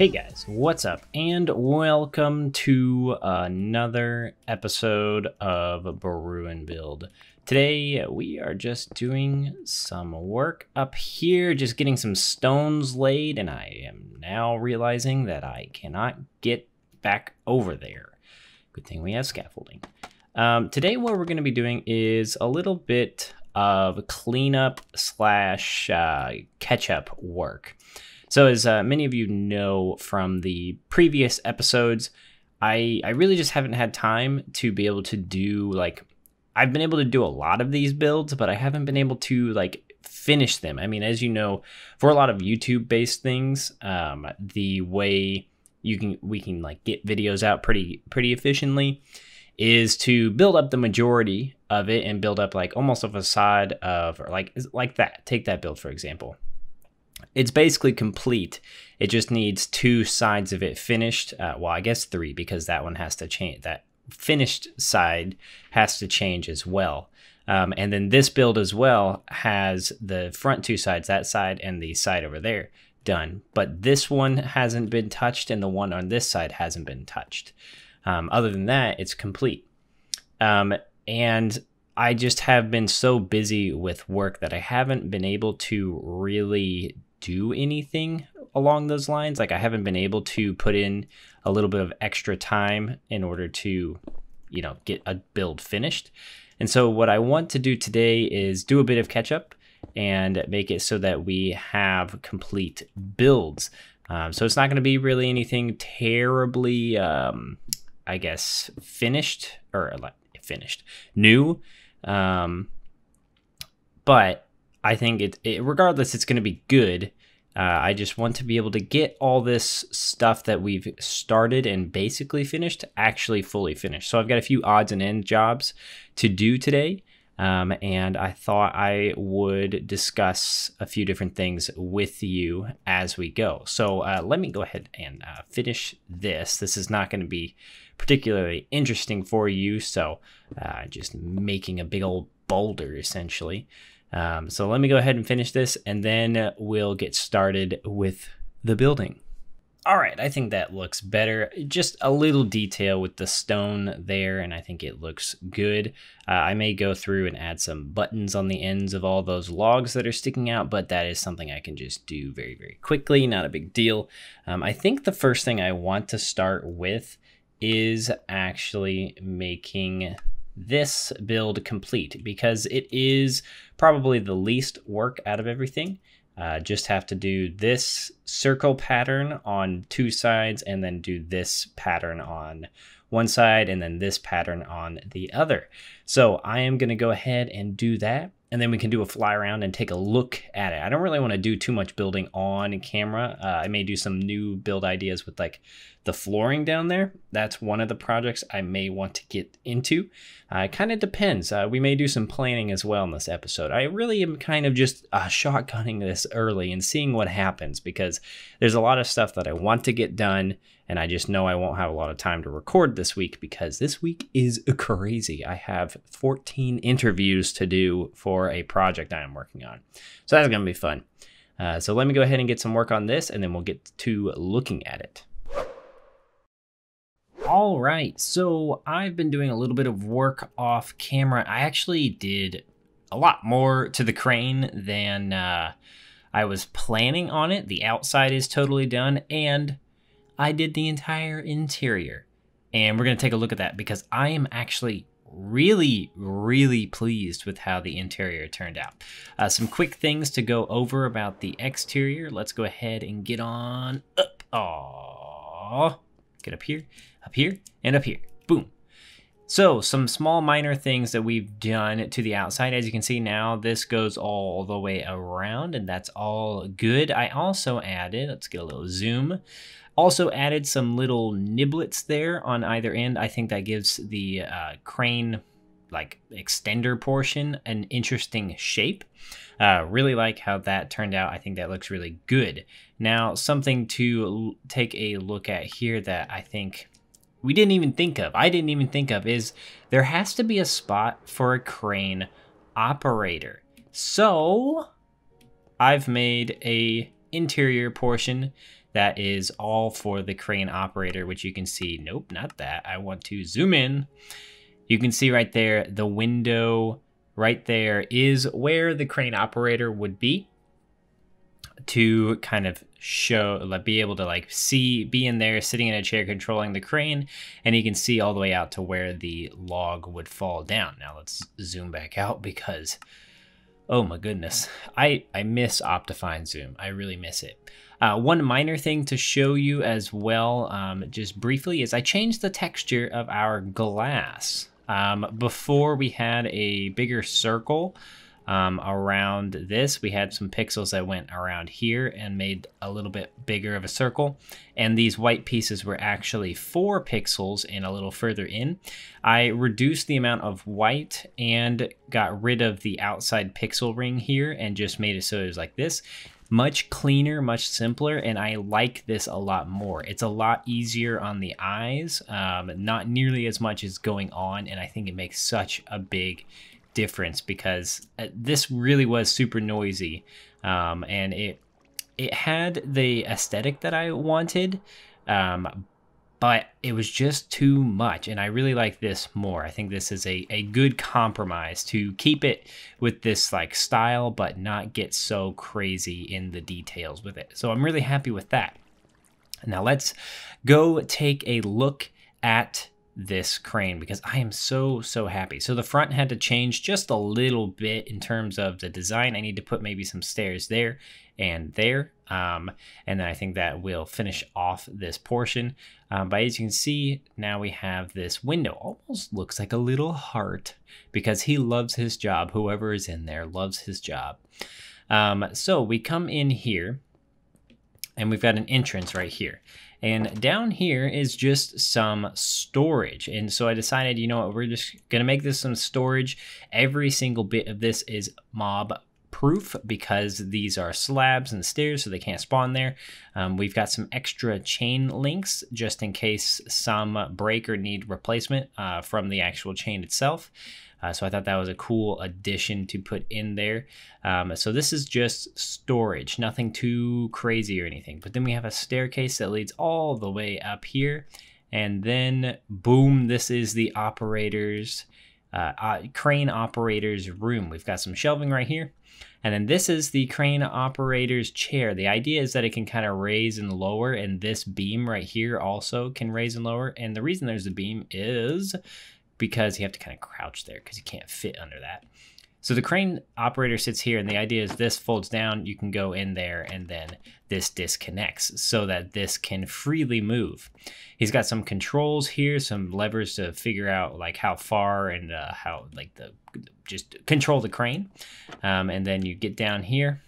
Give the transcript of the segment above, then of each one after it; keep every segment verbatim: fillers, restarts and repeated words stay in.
Hey guys, what's up and welcome to another episode of Brew and Build. Today we are just doing some work up here, just getting some stones laid, and I am now realizing that I cannot get back over there. Good thing we have scaffolding. Um, today what we're going to be doing is a little bit of cleanup slash uh, catch-up work. So as uh, many of you know from the previous episodes, I, I really just haven't had time to be able to do, like, I've been able to do a lot of these builds, but I haven't been able to, like, finish them. I mean, as you know, for a lot of YouTube-based things, um, the way you can we can, like, get videos out pretty, pretty efficiently is to build up the majority of it and build up, like, almost a facade of, or like, like that. Take that build, for example. It's basically complete. It just needs two sides of it finished. Uh, well, I guess three, because that one has to change. That finished side has to change as well. Um, and then this build as well has the front two sides, that side and the side over there, done. But this one hasn't been touched, and the one on this side hasn't been touched. Um, other than that, it's complete. Um, and I just have been so busy with work that I haven't been able to really do anything along those lines. Like, I haven't been able to put in a little bit of extra time in order to, you know, get a build finished. And so what I want to do today is do a bit of catch up and make it so that we have complete builds. Um, so it's not going to be really anything terribly, um, I guess, finished or finished new. Um, but I think it, it regardless, it's going to be good. Uh, I just want to be able to get all this stuff that we've started and basically finished actually fully finished. So I've got a few odds and end jobs to do today. Um, and I thought I would discuss a few different things with you as we go. So uh, let me go ahead and uh, finish this. This is not going to be particularly interesting for you. So uh, just making a big old boulder, essentially. Um, so let me go ahead and finish this, and then we'll get started with the building. All right, I think that looks better. Just a little detail with the stone there, and I think it looks good. Uh, I may go through and add some buttons on the ends of all those logs that are sticking out, but that is something I can just do very, very quickly, not a big deal. Um, I think the first thing I want to start with is actually making this build complete, because it is probably the least work out of everything. Uh, just have to do this circle pattern on two sides, and then do this pattern on one side, and then this pattern on the other. So I am going to go ahead and do that, and then we can do a fly around and take a look at it. I don't really want to do too much building on camera. Uh, I may do some new build ideas with, like, the flooring down there. That's one of the projects I may want to get into. Uh, it kind of depends. Uh, we may do some planning as well in this episode. I really am kind of just uh, shotgunning this early and seeing what happens, because there's a lot of stuff that I want to get done, and I just know I won't have a lot of time to record this week, because this week is crazy. I have fourteen interviews to do for a project I am working on. So that's going to be fun. Uh, so let me go ahead and get some work on this, and then we'll get to looking at it. All right, so I've been doing a little bit of work off camera. I actually did a lot more to the crane than uh, I was planning on it. The outside is totally done, and I did the entire interior. And we're going to take a look at that, because I am actually really, really pleased with how the interior turned out. Uh, some quick things to go over about the exterior. Let's go ahead and get on up. Aww. Get up here, up here, and up here. Boom. So some small minor things that we've done to the outside. As you can see now, this goes all the way around, and that's all good. I also added, let's get a little zoom, also added some little niblets there on either end. I think that gives the uh, crane, like, extender portion an interesting shape. Uh, really like how that turned out. I think that looks really good. Now, something to take a look at here that I think we didn't even think of, I didn't even think of, is there has to be a spot for a crane operator. So I've made a interior portion that is all for the crane operator, which you can see, nope, not that. I want to zoom in. You can see right there, the window right there is where the crane operator would be to kind of show, be able to like see, be in there sitting in a chair controlling the crane, and you can see all the way out to where the log would fall down. Now let's zoom back out because, oh my goodness, I, I miss Optifine Zoom. I really miss it. Uh, one minor thing to show you as well, um, just briefly, is I changed the texture of our glass. Um, before we had a bigger circle um, around this, we had some pixels that went around here and made a little bit bigger of a circle. And these white pieces were actually four pixels and a little further in. I reduced the amount of white and got rid of the outside pixel ring here and just made it so it was like this. Much cleaner, much simpler, and I like this a lot more. It's a lot easier on the eyes, um, not nearly as much is going on, and I think it makes such a big difference because uh, this really was super noisy, um, and it it had the aesthetic that I wanted, um, but it was just too much, and I really like this more. I think this is a, a good compromise to keep it with this like style, but not get so crazy in the details with it. So I'm really happy with that. Now let's go take a look at this crane because I am so, so happy. So the front had to change just a little bit in terms of the design. I need to put maybe some stairs there and there. Um, and then I think that will finish off this portion. Um, but as you can see, now we have this window. Almost looks like a little heart because he loves his job. Whoever is in there loves his job. Um, so we come in here and we've got an entrance right here. And down here is just some storage. And so I decided, you know what, we're just gonna make this some storage. Every single bit of this is mob proof because these are slabs and stairs, so they can't spawn there. Um, we've got some extra chain links just in case some break or need replacement uh, from the actual chain itself. Uh, so I thought that was a cool addition to put in there. Um, so this is just storage, nothing too crazy or anything. But then we have a staircase that leads all the way up here. And then boom, this is the operator's, uh, uh, crane operator's room. We've got some shelving right here. And then this is the crane operator's chair. The idea is that it can kind of raise and lower, and this beam right here also can raise and lower. And the reason there's a beam is because you have to kind of crouch there because you can't fit under that. So the crane operator sits here, and the idea is this folds down, you can go in there, and then this disconnects so that this can freely move. He's got some controls here, some levers to figure out like how far and uh, how like the, just control the crane. Um, and then you get down here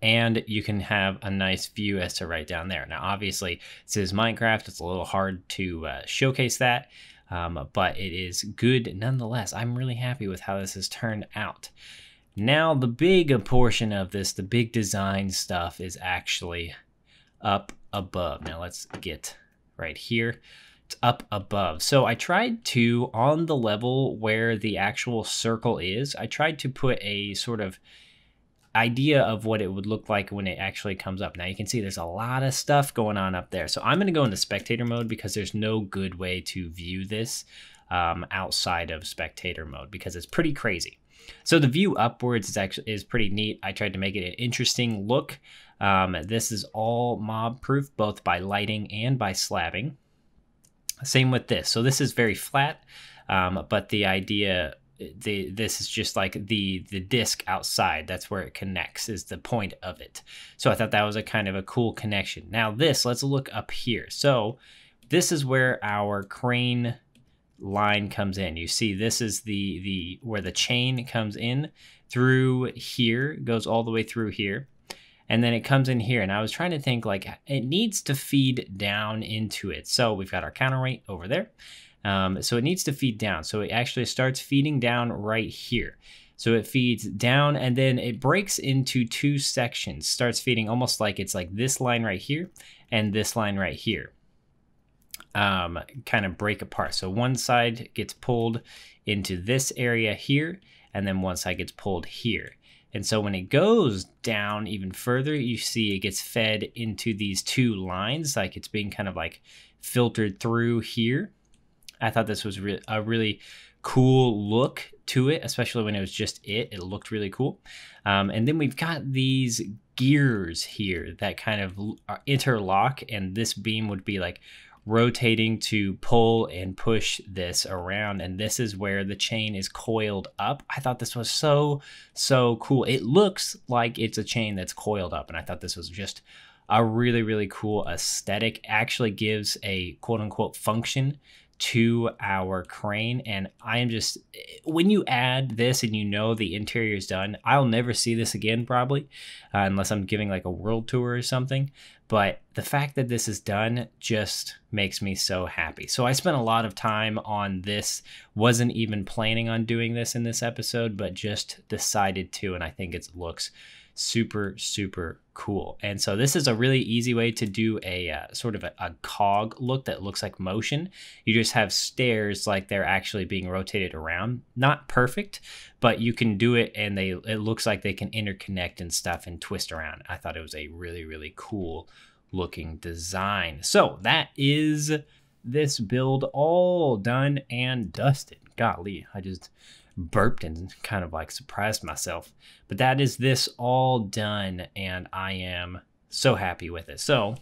and you can have a nice view as to right down there. Now, obviously this is Minecraft. It's a little hard to uh, showcase that. Um, but it is good nonetheless. I'm really happy with how this has turned out. Now the big portion of this, the big design stuff, is actually up above. Now let's get right here. It's up above. So I tried to, on the level where the actual circle is, I tried to put a sort of idea of what it would look like when it actually comes up. Now you can see there's a lot of stuff going on up there. So I'm going to go into spectator mode because there's no good way to view this um, outside of spectator mode because it's pretty crazy. So the view upwards is actually is pretty neat. I tried to make it an interesting look. Um, this is all mob proof, both by lighting and by slabbing. Same with this. So this is very flat, um, but the idea The, this is just like the the disc outside. That's where it connects, is the point of it. So I thought that was a kind of a cool connection. Now this, let's look up here. So this is where our crane line comes in. You see this is the the where the chain comes in through here, goes all the way through here, and then it comes in here. And I was trying to think, like, it needs to feed down into it. So we've got our counterweight over there. Um, so it needs to feed down. So it actually starts feeding down right here. So it feeds down and then it breaks into two sections, starts feeding almost like it's like this line right here and this line right here, um, kind of break apart. So one side gets pulled into this area here, and then one side gets pulled here. And so when it goes down even further, you see it gets fed into these two lines, like it's being kind of like filtered through here. I thought this was re- a really cool look to it, especially when it was just it. It looked really cool. Um, and then we've got these gears here that kind of interlock, and this beam would be like rotating to pull and push this around, and this is where the chain is coiled up. I thought this was so so cool. It looks like it's a chain that's coiled up, and I thought this was just a really really cool aesthetic. Actually gives a quote-unquote function to our crane, and I am just, when you add this and you know the interior is done, I'll never see this again probably, uh, unless I'm giving like a world tour or something, but the fact that this is done just makes me so happy. So I spent a lot of time on this, wasn't even planning on doing this in this episode, but just decided to, and I think it looks super super cool. And so this is a really easy way to do a uh, sort of a, a cog look that looks like motion. You just have stairs like they're actually being rotated around. Not perfect, but you can do it, and they it looks like they can interconnect and stuff and twist around. I thought it was a really really cool looking design. So that is this build all done and dusted. Golly, I just burped and kind of like surprised myself, but that is this all done, and I am so happy with it. So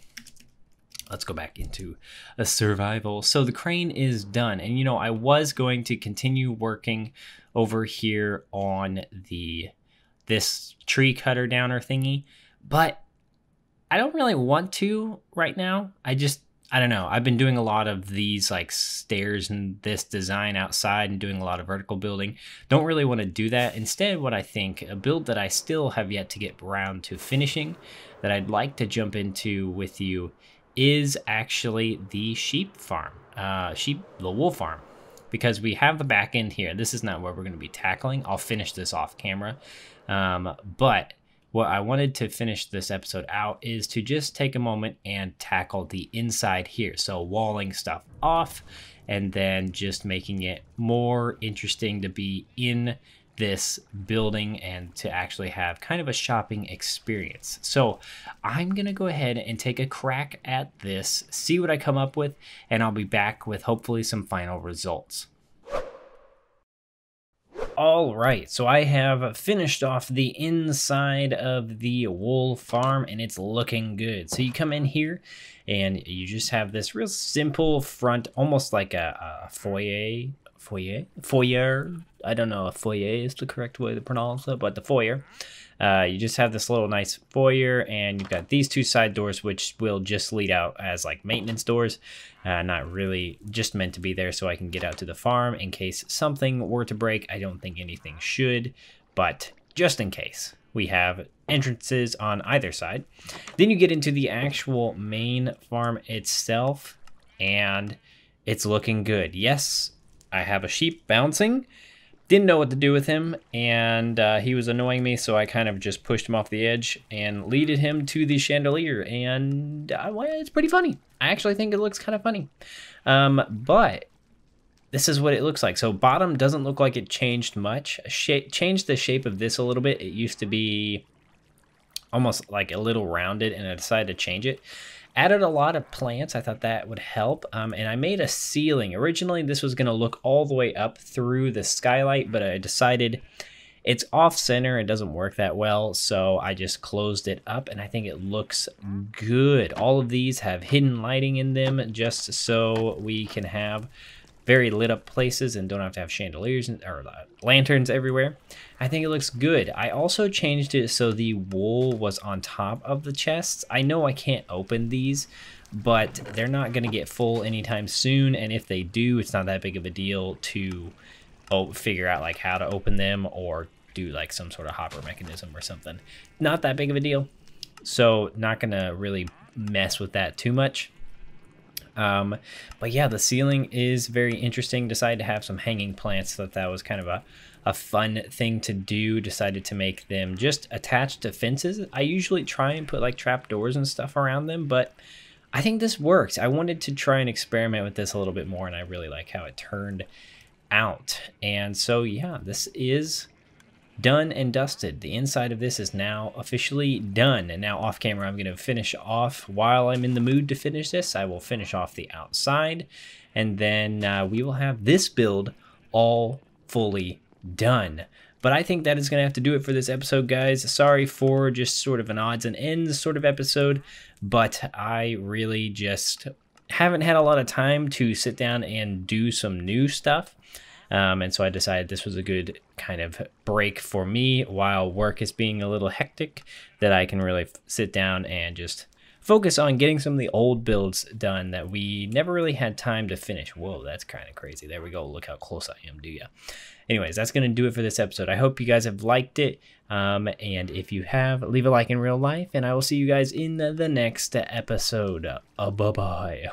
let's go back into a survival. So the crane is done, and you know, I was going to continue working over here on the this tree cutter downer thingy, but I don't really want to right now. I just I don't know. I've been doing a lot of these like stairs and this design outside and doing a lot of vertical building. Don't really want to do that. Instead, what I think, a build that I still have yet to get around to finishing that I'd like to jump into with you is actually the sheep farm, uh, sheep, the wool farm, because we have the back end here. This is not what we're going to be tackling. I'll finish this off camera, um, but what I wanted to finish this episode out is to just take a moment and tackle the inside here. So walling stuff off and then just making it more interesting to be in this building and to actually have kind of a shopping experience. So I'm gonna go ahead and take a crack at this, see what I come up with, and I'll be back with hopefully some final results. All right, so I have finished off the inside of the wool farm, and it's looking good. So you come in here and you just have this real simple front, almost like a, a foyer, foyer, foyer. I don't know if foyer is the correct way to pronounce it, but the foyer. Uh, you just have this little nice foyer, and you've got these two side doors, which will just lead out as like maintenance doors, uh, not really just meant to be there so I can get out to the farm in case something were to break. I don't think anything should, but just in case. We have entrances on either side. Then you get into the actual main farm itself, and it's looking good. Yes, I have a sheep bouncing. Didn't know what to do with him, and uh, he was annoying me, so I kind of just pushed him off the edge and leaded him to the chandelier, and uh, well, it's pretty funny. I actually think it looks kind of funny, um, but this is what it looks like. So bottom doesn't look like it changed much. Sha- changed the shape of this a little bit. It used to be almost like a little rounded, and I decided to change it. Added a lot of plants. I thought that would help. Um, and I made a ceiling. Originally, this was going to look all the way up through the skylight, but I decided it's off center. It doesn't work that well. So I just closed it up, and I think it looks good. All of these have hidden lighting in them just so we can have very lit up places and don't have to have chandeliers and, or lanterns everywhere. I think it looks good. I also changed it so the wool was on top of the chests. I know I can't open these, but they're not going to get full anytime soon, and if they do, it's not that big of a deal to oh, figure out like how to open them or do like some sort of hopper mechanism or something. Not that big of a deal, so not going to really mess with that too much. Um, but yeah, the ceiling is very interesting. Decided to have some hanging plants. Thought that was kind of a, a fun thing to do. Decided to make them just attached to fences. I usually try and put like trapdoors and stuff around them, but I think this works. I wanted to try and experiment with this a little bit more, and I really like how it turned out. And so yeah, this is Done and dusted. The inside of this is now officially done. And now off camera, I'm going to finish off, while I'm in the mood to finish this, I will finish off the outside. And then uh, we will have this build all fully done. But I think that is going to have to do it for this episode, guys. Sorry for just sort of an odds and ends sort of episode, but I really just haven't had a lot of time to sit down and do some new stuff. Um, and so I decided this was a good kind of break for me while work is being a little hectic, that I can really sit down and just focus on getting some of the old builds done that we never really had time to finish. Whoa, that's kind of crazy. There we go. Look how close I am, do ya? Anyways, that's going to do it for this episode. I hope you guys have liked it. Um, and if you have, leave a like in real life, and I will see you guys in the next episode. Uh, bye-bye.